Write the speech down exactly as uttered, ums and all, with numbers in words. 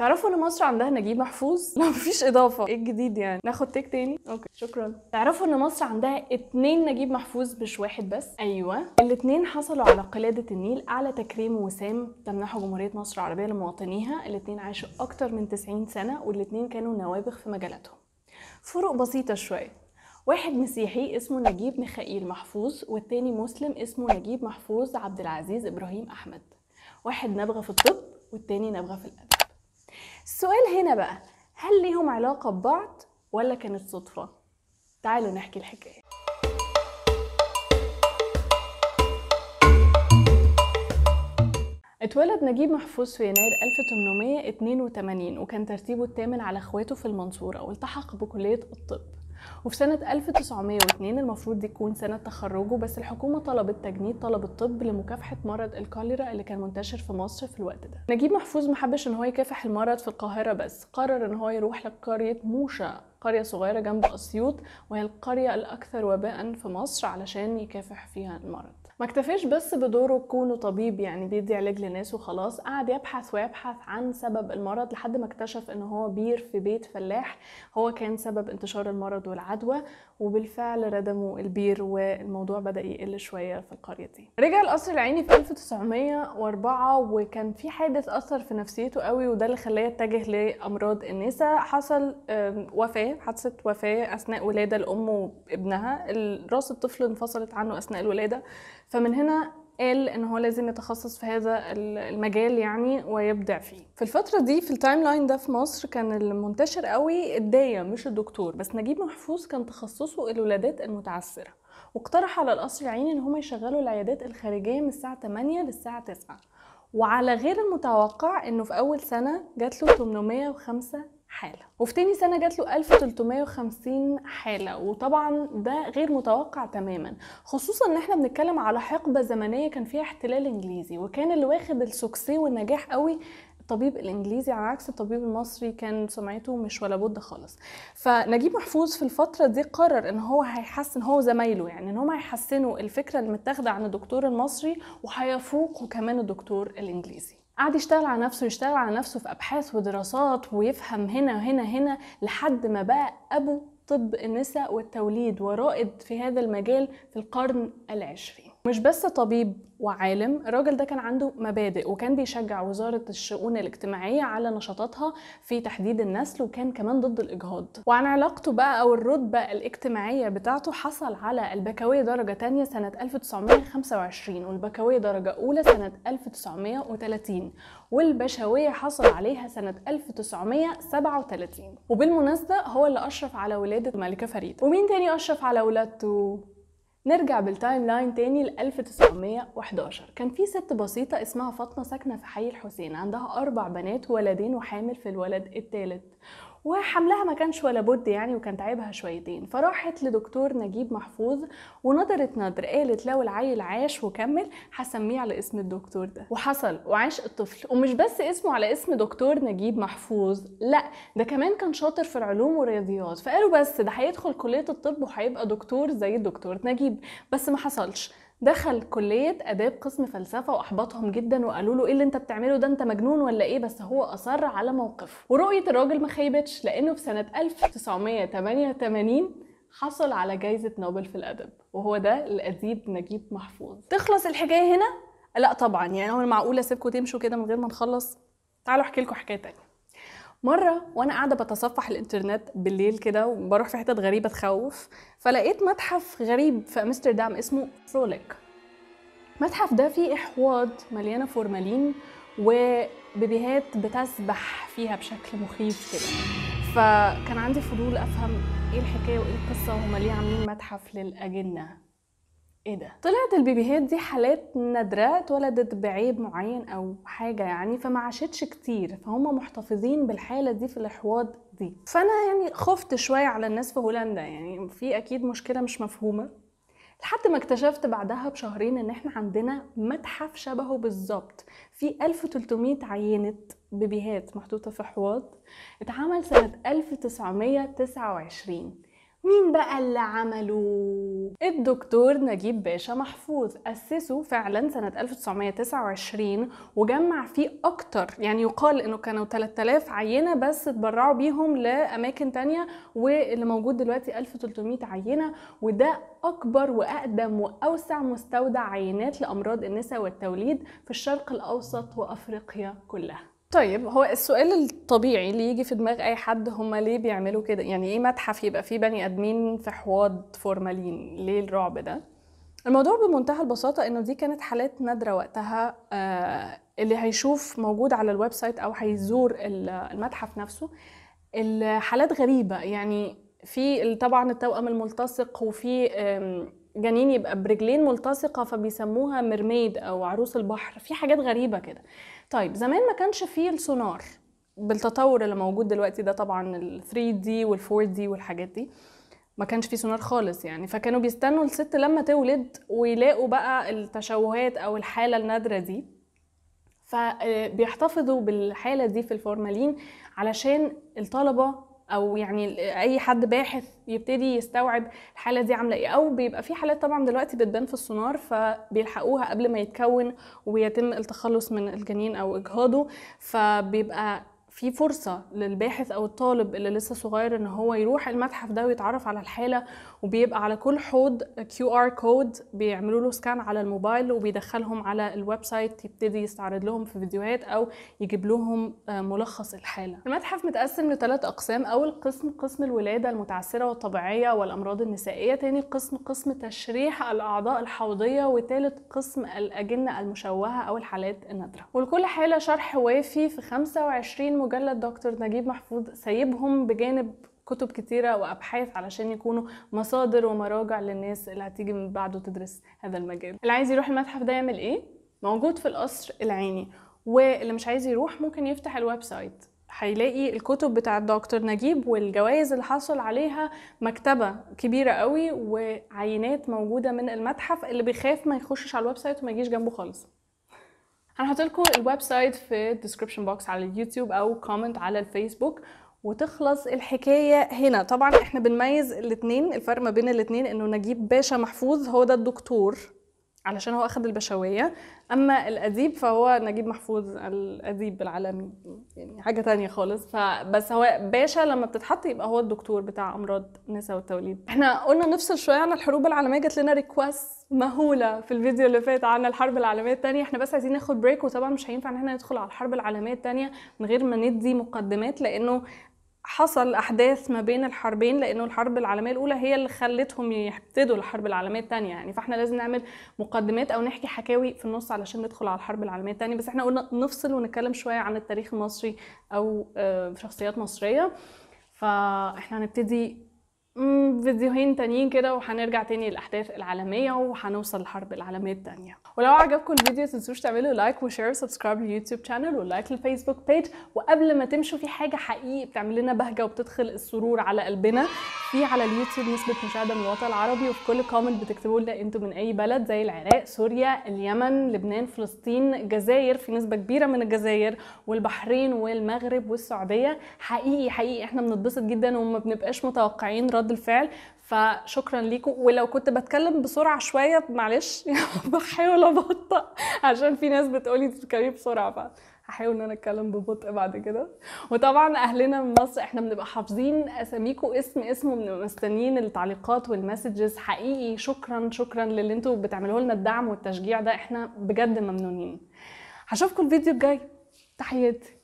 تعرفوا ان مصر عندها نجيب محفوظ؟ لا مفيش اضافه، ايه الجديد يعني؟ ناخد تيك تاني؟ اوكي شكرا. تعرفوا ان مصر عندها اتنين نجيب محفوظ مش واحد بس؟ ايوه، الاتنين حصلوا على قلاده النيل اعلى تكريم وسام تمنحه جمهوريه مصر العربيه لمواطنيها، الاتنين عاشوا اكتر من تسعين سنه والاتنين كانوا نوابغ في مجالاتهم. فروق بسيطه شويه، واحد مسيحي اسمه نجيب ميخائيل محفوظ والتاني مسلم اسمه نجيب محفوظ عبد العزيز إبراهيم أحمد، واحد نابغة في الطب والتاني نابغة في الأدب. السؤال هنا بقى، هل ليهم علاقة ببعض ولا كانت صدفة؟ تعالوا نحكي الحكاية. اتولد نجيب محفوظ في يناير ألف وثمانمائة واثنين وثمانين وكان ترتيبه الثامن على اخواته في المنصورة، والتحق بكلية الطب. وفي سنة ألف وتسعمائة واثنين المفروض دي تكون سنة تخرجه، بس الحكومة طلبت تجنيد طلبة الطب لمكافحة مرض الكوليرا اللي كان منتشر في مصر في الوقت ده. نجيب محفوظ محبش ان هو يكافح المرض في القاهرة بس، قرر ان هو يروح لقرية موشا، قرية صغيرة جنب أسيوط وهي القرية الأكثر وباء في مصر، علشان يكافح فيها المرض. ما اكتفاش بس بدوره كونه طبيب يعني بيدي علاج لناس وخلاص، قعد يبحث ويبحث عن سبب المرض لحد ما اكتشف ان هو بير في بيت فلاح هو كان سبب انتشار المرض والعدوى، وبالفعل ردموا البير والموضوع بدأ يقل شوية في القرية دي. رجع القصر العيني في ألف وتسعمائة وأربعة وكان في حادث أثر في نفسيته قوي، وده اللي خلاه يتجه لأمراض النساء. حصل وفاة، حادثة وفاة أثناء ولادة الأم وابنها، راس الطفل انفصلت عنه أثناء الولادة، فمن هنا قال ان هو لازم يتخصص في هذا المجال يعني ويبدع فيه. في الفتره دي في التايم لاين ده في مصر كان المنتشر قوي الدايه مش الدكتور، بس نجيب محفوظ كان تخصصه الولادات المتعسره، واقترح على القصر العيني ان هم يشغلوا العيادات الخارجيه من الساعه ثمانية للساعه تسعة، وعلى غير المتوقع انه في اول سنه جات له ثمانمائة وخمسة حالة، وفي تاني سنة جات له ألف وثلاثمائة وخمسين حالة، وطبعا ده غير متوقع تماما، خصوصا ان احنا بنتكلم على حقبة زمنية كان فيها احتلال انجليزي، وكان اللي واخد السوكسي والنجاح قوي الطبيب الانجليزي على عكس الطبيب المصري كان سمعته مش ولا بد خالص. فنجيب محفوظ في الفتره دي قرر ان هو هيحسن هو وزمايله، يعني ان هم هيحسنوا الفكره اللي متاخده عن الدكتور المصري وهيفوقوا كمان الدكتور الانجليزي. قعد يشتغل على نفسه يشتغل على نفسه في ابحاث ودراسات ويفهم هنا وهنا هنا لحد ما بقى ابو طب النساء والتوليد ورائد في هذا المجال في القرن العشرين. مش بس طبيب وعالم، الراجل ده كان عنده مبادئ، وكان بيشجع وزارة الشؤون الاجتماعية على نشاطاتها في تحديد النسل، وكان كمان ضد الإجهاض. وعن علاقته بقى أو الرتبة الاجتماعية بتاعته، حصل على البكالوريا درجة تانية سنة ألف وتسعمائة وخمسة وعشرين، والبكالوريا درجة أولى سنة ألف وتسعمائة وثلاثين، والبشوية حصل عليها سنة ألف وتسعمائة وسبعة وثلاثين. وبالمناسبة هو اللي أشرف على ولادة الملكة فريدة. ومين تاني أشرف على ولادته؟ نرجع بالتايم لاين تاني ل ألف وتسعمائة وأحد عشر، كان في ست بسيطة اسمها فاطمة ساكنة في حي الحسين، عندها أربع بنات ولدين وحامل في الولد الثالث، وحملها ما كانش ولا بد يعني، وكانت عيبها شويتين، فراحت لدكتور نجيب محفوظ ونظرت نظر، قالت لو العيل عاش وكمل هسميه على اسم الدكتور ده، وحصل وعاش الطفل. ومش بس اسمه على اسم دكتور نجيب محفوظ، لا ده كمان كان شاطر في العلوم والرياضيات، فقالوا بس ده هيدخل كلية الطب وهيبقى دكتور زي الدكتور نجيب، بس ما حصلش. دخل كلية آداب قسم فلسفة وأحبطهم جدا وقالوا له إيه اللي أنت بتعمله ده، أنت مجنون ولا إيه؟ بس هو أصر على موقفه، ورؤية الراجل ما خيبتش، لأنه في سنة ألف وتسعمائة وثمانية وثمانين حصل على جائزة نوبل في الأدب، وهو ده الأديب نجيب محفوظ. تخلص الحكاية هنا؟ لا طبعا، يعني هو معقولة أسيبكوا تمشوا كده من غير ما نخلص؟ تعالوا أحكي لكم حكاية تانية. مرة وانا قاعدة بتصفح الانترنت بالليل كده وبروح في حتت غريبة تخوف، فلقيت متحف غريب في أمستردام اسمه فروليك. المتحف ده فيه احواض مليانة فورمالين وبيبيهات بتسبح فيها بشكل مخيف كده، فكان عندي فضول افهم ايه الحكاية وايه القصة وهما ليه عاملين متحف للأجنة؟ ايه ده؟ طلعت البيبيهات دي حالات نادرة اتولدت بعيب معين او حاجة يعني، فما عاشتش كتير، فهم محتفظين بالحالة دي في الاحواض دي. فانا يعني خفت شوية على الناس في هولندا، يعني في اكيد مشكلة مش مفهومة، لحد ما اكتشفت بعدها بشهرين ان احنا عندنا متحف شبهه بالظبط، في ألف وثلاثمائة عينة بيبيهات محطوطة في احواض، اتعمل سنة ألف وتسعمائة وتسعة وعشرين، مين بقى اللي عمله؟ الدكتور نجيب باشا محفوظ أسسه فعلا سنة ألف وتسعمية وتسعة وعشرين وجمع فيه أكتر، يعني يقال إنه كانوا تلات آلاف عينة بس اتبرعوا بيهم لأماكن تانية، واللي موجود دلوقتي ألف وتلتمية عينة، وده أكبر وأقدم وأوسع مستودع عينات لأمراض النساء والتوليد في الشرق الأوسط وأفريقيا كلها. طيب هو السؤال الطبيعي اللي يجي في دماغ اي حد، هم ليه بيعملوا كده؟ يعني ايه متحف يبقى فيه بني ادمين في حواض فورمالين؟ ليه الرعب ده؟ الموضوع بمنتهى البساطه انه دي كانت حالات نادره وقتها. آه اللي هيشوف موجود على الويب سايت او هيزور المتحف نفسه الحالات غريبه، يعني في طبعا التوأم الملتصق، وفي جنين يبقى برجلين ملتصقه فبيسموها مرميد او عروس البحر، في حاجات غريبه كده. طيب زمان ما كانش فيه السونار بالتطور اللي موجود دلوقتي ده، طبعا ال ثري دي وال فور دي والحاجات دي، ما كانش فيه سونار خالص يعني. فكانوا بيستنوا الست لما تولد ويلاقوا بقى التشوهات او الحاله النادره دي، فبيحتفظوا بالحاله دي في الفورمالين علشان الطلبه او يعني اي حد باحث يبتدي يستوعب الحاله دي عامله ايه، او بيبقى في حالات طبعا دلوقتي بتبان في السونار فبيلحقوها قبل ما يتكون ويتم التخلص من الجنين او اجهاضه، فبيبقى في فرصه للباحث او الطالب اللي لسه صغير ان هو يروح المتحف ده ويتعرف على الحاله. وبيبقى على كل حوض كيو ار كود بيعملوا له سكان على الموبايل وبيدخلهم على الويب سايت، يبتدي يستعرض لهم في فيديوهات او يجيب لهم ملخص الحاله. المتحف متقسم لثلاث اقسام، اول قسم قسم الولاده المتعسره والطبيعيه والامراض النسائيه، تاني قسم قسم تشريح الاعضاء الحوضيه، وثالث قسم الاجنه المشوهه او الحالات النادره. ولكل حاله شرح وافي في خمسة وعشرين مجلد دكتور نجيب محفوظ سايبهم بجانب كتب كتيرة وأبحاث علشان يكونوا مصادر ومراجع للناس اللي هتيجي من بعده تدرس هذا المجال. اللي عايز يروح المتحف ده يعمل إيه؟ موجود في القصر العيني، واللي مش عايز يروح ممكن يفتح الويب سايت هيلاقي الكتب بتاع الدكتور نجيب والجوائز اللي حصل عليها، مكتبة كبيرة قوي وعينات موجودة من المتحف. اللي بيخاف ما يخشش على الويب سايت وما يجيش جنبه خالص. هنحط لكم الويب سايت في الديسكربشن بوكس على اليوتيوب او كومنت على الفيسبوك. وتخلص الحكايه هنا. طبعا احنا بنميز الاثنين، الفرق ما بين الاثنين انه نجيب باشا محفوظ هو ده الدكتور علشان هو اخذ البشويه، اما الاديب فهو نجيب محفوظ الاديب العالمي، يعني حاجه ثانيه خالص. فبس هو باشا لما بتتحط يبقى هو الدكتور بتاع امراض النساء والتوليد. احنا قلنا نفصل شويه عن الحروب العالميه، جات لنا ريكوست مهوله في الفيديو اللي فات عن الحرب العالميه الثانيه، احنا بس عايزين ناخد بريك، وطبعا مش هينفع ان احنا ندخل على الحرب العالميه الثانيه من غير ما ندي مقدمات، لانه حصل احداث ما بين الحربين، لانه الحرب العالميه الاولى هي اللي خلتهم يبتدوا الحرب العالميه الثانيه يعني، فاحنا لازم نعمل مقدمات او نحكي حكاوي في النص علشان ندخل على الحرب العالميه الثانيه. بس احنا قلنا نفصل ونتكلم شويه عن التاريخ المصري او شخصيات مصريه، فاحنا هنبتدي فيديوهين تانيين كده وهنرجع تاني للاحداث العالميه وهنوصل للحرب العالميه الثانيه. ولو عجبكم الفيديو متنسوش تعملوا لايك وشير وسبسكرايب لليوتيوب شانل ولايك للفيسبوك بيج. وقبل ما تمشوا، في حاجه حقيقي بتعمل لنا بهجه وبتدخل السرور على قلبنا، في على اليوتيوب نسبه مشاهده من الوطن العربي، وفي كل كومنت بتكتبوا لنا انتوا من اي بلد زي العراق، سوريا، اليمن، لبنان، فلسطين، الجزائر، في نسبه كبيره من الجزائر والبحرين والمغرب والسعوديه. حقيقي حقيقي احنا بنتبسط جدا وما بنبقاش متوقعين رد الفعل، فشكرا ليكم. ولو كنت بتكلم بسرعه شويه معلش بحاول ابطأ عشان في ناس بتقولي تتكلمي بسرعه، ف هحاول ان انا اتكلم ببطء بعد كده. وطبعا اهلنا من مصر احنا بنبقى حافظين اساميكم اسم اسم وبنبقى مستنيين التعليقات والمسجز. حقيقي شكرا شكرا للي انتوا بتعملوه لنا، الدعم والتشجيع ده احنا بجد ممنونين. هشوفكم الفيديو الجاي، تحياتي.